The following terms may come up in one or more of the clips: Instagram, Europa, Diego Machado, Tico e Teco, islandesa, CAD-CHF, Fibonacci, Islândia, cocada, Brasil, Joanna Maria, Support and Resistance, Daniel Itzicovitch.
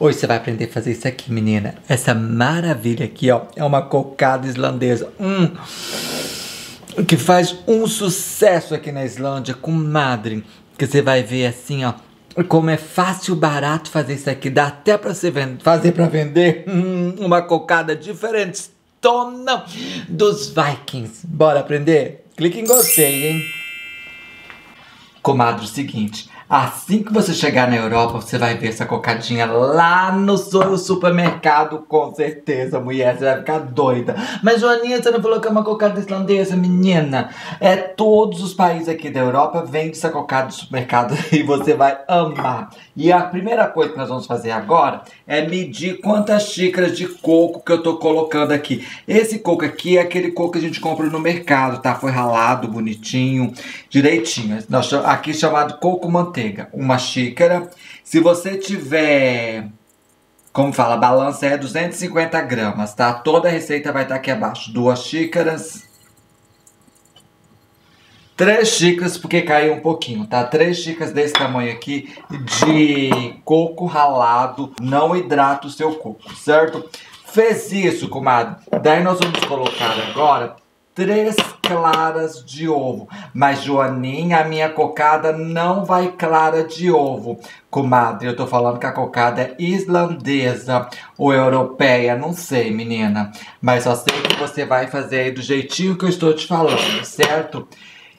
Hoje você vai aprender a fazer isso aqui, menina. Essa maravilha aqui, ó. É uma cocada islandesa. Que faz um sucesso aqui na Islândia, comadre. Que você vai ver assim, ó. Como é fácil, barato fazer isso aqui. Dá até pra você fazer pra vender uma cocada diferente tona dos Vikings. Bora aprender? Clique em gostei, hein? Comadre, o seguinte. Assim que você chegar na Europa, você vai ver essa cocadinha lá no seu supermercado, com certeza, mulher, você vai ficar doida. Mas, Joaninha, você não falou que é uma cocada islandesa, menina? É, todos os países aqui da Europa vendem essa cocada no supermercado e você vai amar. E a primeira coisa que nós vamos fazer agora é medir quantas xícaras de coco que eu tô colocando aqui. Esse coco aqui é aquele coco que a gente compra no mercado, tá? Foi ralado, bonitinho, direitinho. Aqui chamado coco manteiga. Uma xícara. Se você tiver, como fala, balança é 250 gramas, tá? Toda a receita vai estar aqui abaixo. 2 xícaras. 3 xícaras, porque caiu um pouquinho, tá? 3 xícaras desse tamanho aqui de coco ralado. Não hidrata o seu coco, certo? Fez isso, comadre. Daí nós vamos colocar agora 3 claras de ovo. Mas, Joaninha, a minha cocada não vai clara de ovo. Comadre, eu tô falando que a cocada é islandesa ou europeia, não sei, menina. Mas só sei que você vai fazer aí do jeitinho que eu estou te falando, certo?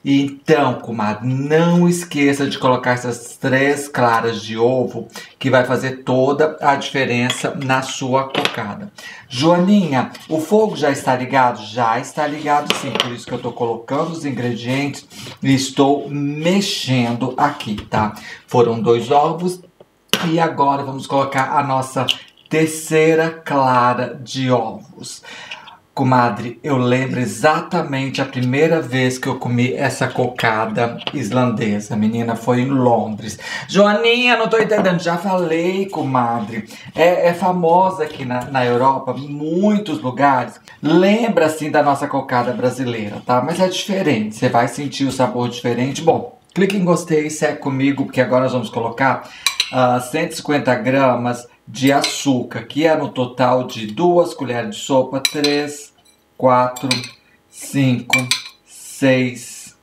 Então, comadre, não esqueça de colocar essas 3 claras de ovo, que vai fazer toda a diferença na sua cocada. Joaninha, o fogo já está ligado? Já está ligado, sim. Por isso que eu tô colocando os ingredientes e estou mexendo aqui, tá? Foram 2 ovos e agora vamos colocar a nossa 3ª clara de ovos. Comadre, eu lembro exatamente a primeira vez que eu comi essa cocada islandesa, menina, foi em Londres. Joaninha, não tô entendendo, já falei, comadre. É famosa aqui na Europa, em muitos lugares. Lembra, assim, da nossa cocada brasileira, tá? Mas é diferente, você vai sentir o sabor diferente. Bom, clique em gostei e segue comigo, porque agora nós vamos colocar 150 gramas de açúcar, que é no total de 2 colheres de sopa, 3, 4, 5, 6,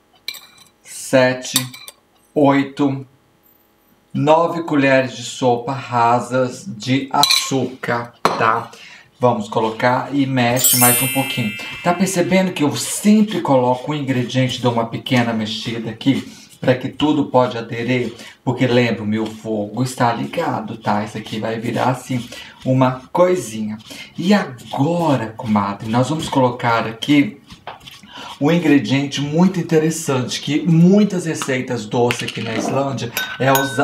7, 8, 9 colheres de sopa rasas de açúcar, tá? Vamos colocar e mexe mais um pouquinho. Tá percebendo que eu sempre coloco um ingrediente, dou uma pequena mexida aqui, para que tudo pode aderir, porque lembra, o meu fogo está ligado, tá? Isso aqui vai virar assim uma coisinha. E agora, comadre, nós vamos colocar aqui um ingrediente muito interessante que muitas receitas doces aqui na Islândia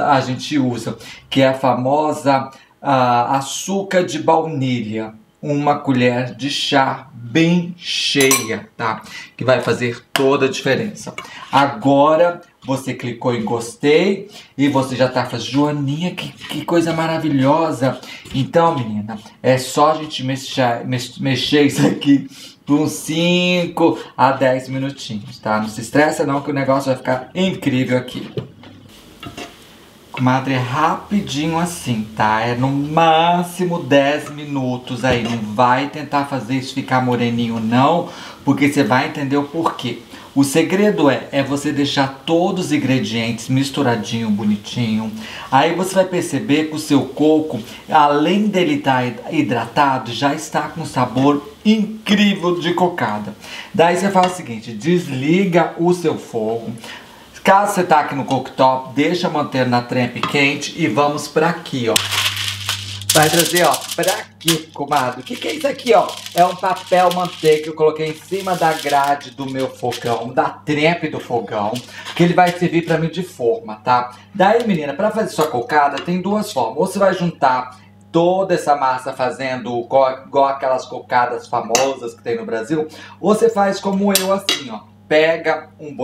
a gente usa, que é a famosa açúcar de baunilha. 1 colher de chá bem cheia, tá? Que vai fazer toda a diferença. Agora você clicou em gostei e você já tá falando, Joaninha, que coisa maravilhosa. Então, menina, é só a gente mexer isso aqui por uns 5 a 10 minutinhos, tá? Não se estressa não, que o negócio vai ficar incrível aqui. Comadre, é rapidinho assim, tá? É no máximo 10 minutos aí. Não vai tentar fazer isso ficar moreninho, não, porque você vai entender o porquê. O segredo é você deixar todos os ingredientes misturadinho, bonitinho. Aí você vai perceber que o seu coco, além dele estar hidratado, já está com um sabor incrível de cocada. Daí você faz o seguinte, desliga o seu fogo. Caso você tá aqui no cooktop, deixa manter na trempe quente e vamos pra aqui, ó. Vai trazer, ó, pra aqui, comadre. O que é isso aqui, ó? É um papel manteiga que eu coloquei em cima da grade do meu fogão, da trempe do fogão, que ele vai servir pra mim de forma, tá? Daí, menina, pra fazer sua cocada tem 2 formas. Ou você vai juntar toda essa massa fazendo igual aquelas cocadas famosas que tem no Brasil, ou você faz como eu, assim, ó. Pega um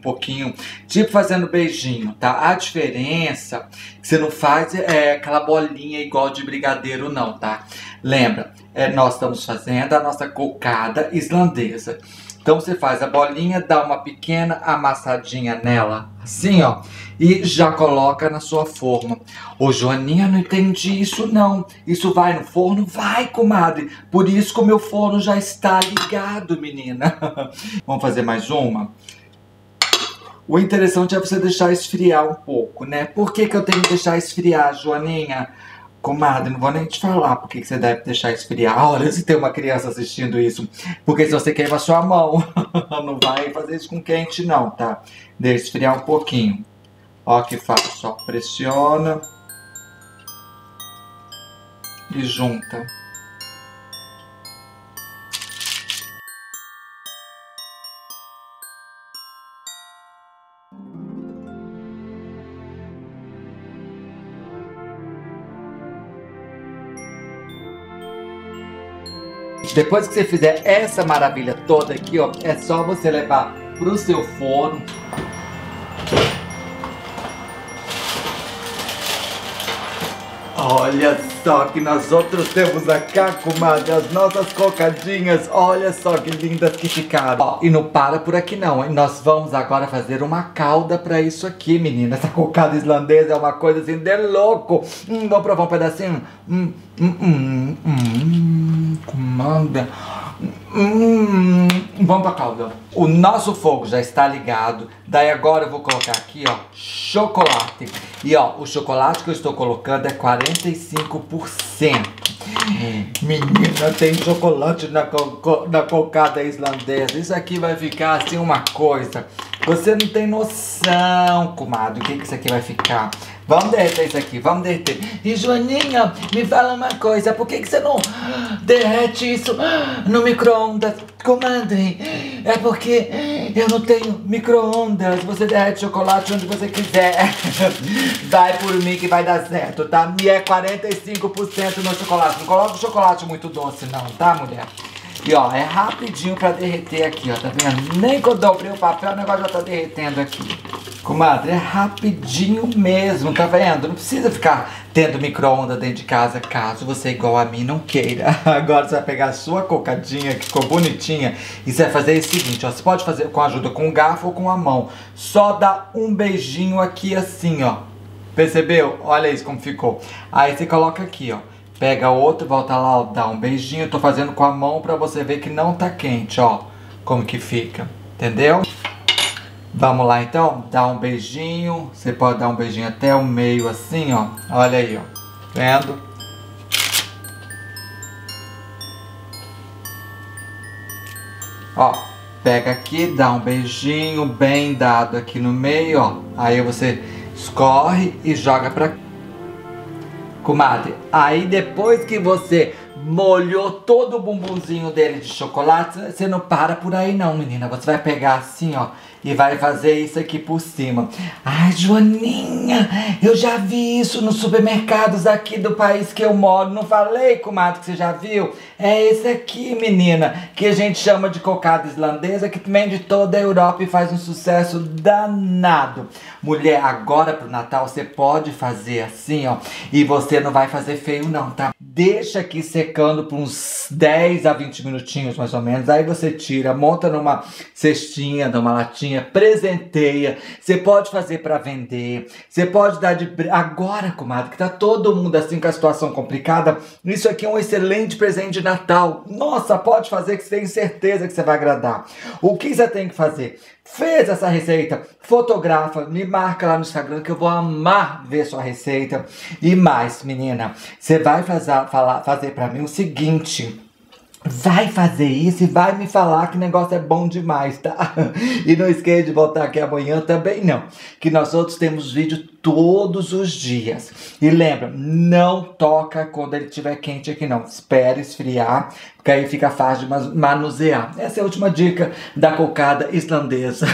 pouquinho, tipo fazendo beijinho, tá? A diferença que você não faz é aquela bolinha igual de brigadeiro, não, tá? Lembra, nós estamos fazendo a nossa cocada islandesa. Então você faz a bolinha, dá uma pequena amassadinha nela, assim ó, e já coloca na sua forma. Ô Joaninha, não entendi isso não. Isso vai no forno? Vai, comadre. Por isso que o meu forno já está ligado, menina. Vamos fazer mais uma? O interessante é você deixar esfriar um pouco, né? Por que que eu tenho que deixar esfriar, Joaninha? Comadre, não vou nem te falar por que você deve deixar esfriar. Olha, se tem uma criança assistindo isso. Porque se você queima a sua mão, não vai fazer isso com quente não, tá? Deixa esfriar um pouquinho. Ó que fácil, só pressiona. E junta. Depois que você fizer essa maravilha toda aqui, ó, é só você levar pro seu forno. Olha só que nós outros temos aqui, comadre, as nossas cocadinhas. Olha só que lindas que ficaram. Ó, e não para por aqui não, hein? Nós vamos agora fazer uma calda pra isso aqui, menina. Essa cocada islandesa é uma coisa assim de louco. Vamos provar um pedacinho? Comanda. Vamos pra calda. O nosso fogo já está ligado. Daí agora eu vou colocar aqui, ó, chocolate. E ó, o chocolate que eu estou colocando é 45%. Menina, tem chocolate na cocada islandesa. Isso aqui vai ficar assim uma coisa. Você não tem noção, comadre, o que que isso aqui vai ficar. Vamos derreter isso aqui, vamos derreter. E Joaninha, me fala uma coisa, por que que você não derrete isso no micro-ondas? Comadre, é porque eu não tenho micro-ondas. Você derrete chocolate onde você quiser. Vai por mim que vai dar certo, tá? E é 45% no chocolate. Não coloca o chocolate muito doce não, tá, mulher? E ó, é rapidinho pra derreter aqui, ó, tá vendo? Nem quando eu dobrei o papel, o negócio já tá derretendo aqui. Comadre, é rapidinho mesmo, tá vendo? Não precisa ficar tendo micro-ondas dentro de casa, caso você igual a mim não queira. Agora você vai pegar a sua cocadinha, que ficou bonitinha, e você vai fazer o seguinte, ó. Você pode fazer com a ajuda com um garfo ou com a mão. Só dá um beijinho aqui assim, ó. Percebeu? Olha isso como ficou. Aí você coloca aqui, ó. Pega outro, volta lá, ó, dá um beijinho. Tô fazendo com a mão pra você ver que não tá quente, ó. Como que fica, entendeu? Vamos lá então, dá um beijinho. Você pode dar um beijinho até o meio assim, ó. Olha aí, ó. Vendo? Ó, pega aqui, dá um beijinho bem dado aqui no meio, ó. Aí você escorre e joga pra cá. Comadre, aí depois que você molhou todo o bumbumzinho dele de chocolate, você não para por aí não, menina. Você vai pegar assim, ó, e vai fazer isso aqui por cima. Ai, Joaninha, eu já vi isso nos supermercados aqui do país que eu moro. Não falei, comadre, que você já viu? É esse aqui, menina, que a gente chama de cocada islandesa, que vende de toda a Europa e faz um sucesso danado. Mulher, agora pro Natal você pode fazer assim, ó, e você não vai fazer feio não, tá? Deixa aqui secando por uns 10 a 20 minutinhos, mais ou menos. Aí você tira, monta numa cestinha, numa latinha, presenteia, você pode fazer pra vender, você pode dar de... Agora, comadre, que tá todo mundo assim com a situação complicada, isso aqui é um excelente presente de Natal. Nossa, pode fazer que você tem certeza que você vai agradar. O que você tem que fazer? Fez essa receita, fotografa, me marca lá no Instagram que eu vou amar ver sua receita. E mais, menina, você vai fazer pra mim o seguinte... Vai fazer isso e vai me falar que o negócio é bom demais, tá? E não esqueça de voltar aqui amanhã também não, que nós outros temos vídeo todos os dias. E lembra, não toca quando ele estiver quente aqui não. Espera esfriar, porque aí fica fácil de manusear. Essa é a última dica da cocada islandesa,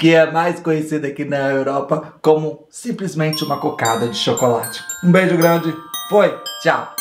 que é mais conhecida aqui na Europa como simplesmente uma cocada de chocolate. Um beijo grande, foi, tchau!